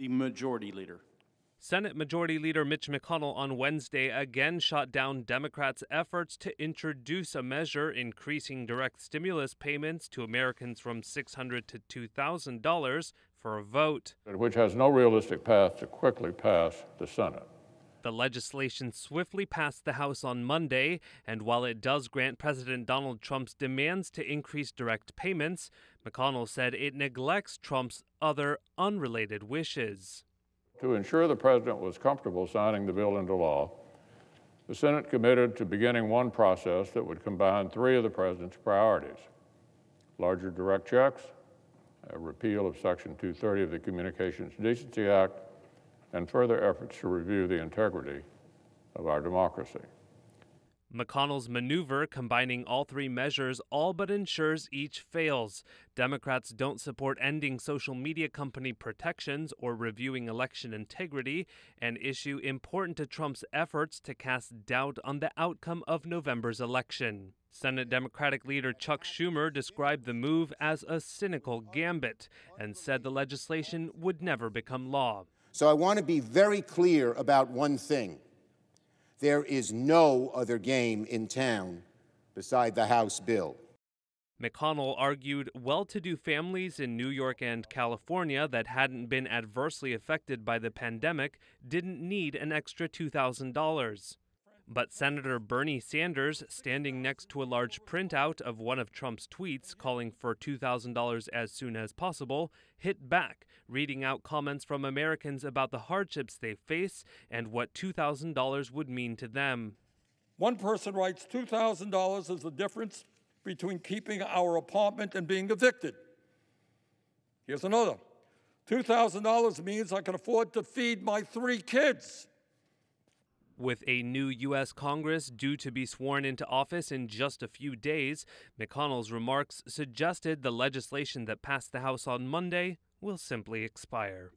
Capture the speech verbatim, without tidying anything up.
The Majority Leader. Senate Majority Leader Mitch McConnell on Wednesday again shot down Democrats' efforts to introduce a measure increasing direct stimulus payments to Americans from six hundred dollars to two thousand dollars for a vote, which has no realistic path to quickly pass the Senate. The legislation swiftly passed the House on Monday, and while it does grant President Donald Trump's demands to increase direct payments, McConnell said it neglects Trump's other unrelated wishes. To ensure the president was comfortable signing the bill into law, the Senate committed to beginning one process that would combine three of the president's priorities: larger direct checks, a repeal of Section two thirty of the Communications Decency Act, and further efforts to review the integrity of our democracy. McConnell's maneuver combining all three measures all but ensures each fails. Democrats don't support ending social media company protections or reviewing election integrity, an issue important to Trump's efforts to cast doubt on the outcome of November's election. Senate Democratic Leader Chuck Schumer described the move as a cynical gambit and said the legislation would never become law. So I want to be very clear about one thing. There is no other game in town beside the House bill. McConnell argued well-to-do families in New York and California that hadn't been adversely affected by the pandemic didn't need an extra two thousand dollars. But Senator Bernie Sanders, standing next to a large printout of one of Trump's tweets calling for two thousand dollars as soon as possible, hit back, reading out comments from Americans about the hardships they face and what two thousand dollars would mean to them. One person writes, two thousand dollars is the difference between keeping our apartment and being evicted. Here's another. two thousand dollars means I can afford to feed my three kids. With a new U S Congress due to be sworn into office in just a few days, McConnell's remarks suggested the legislation that passed the House on Monday will simply expire.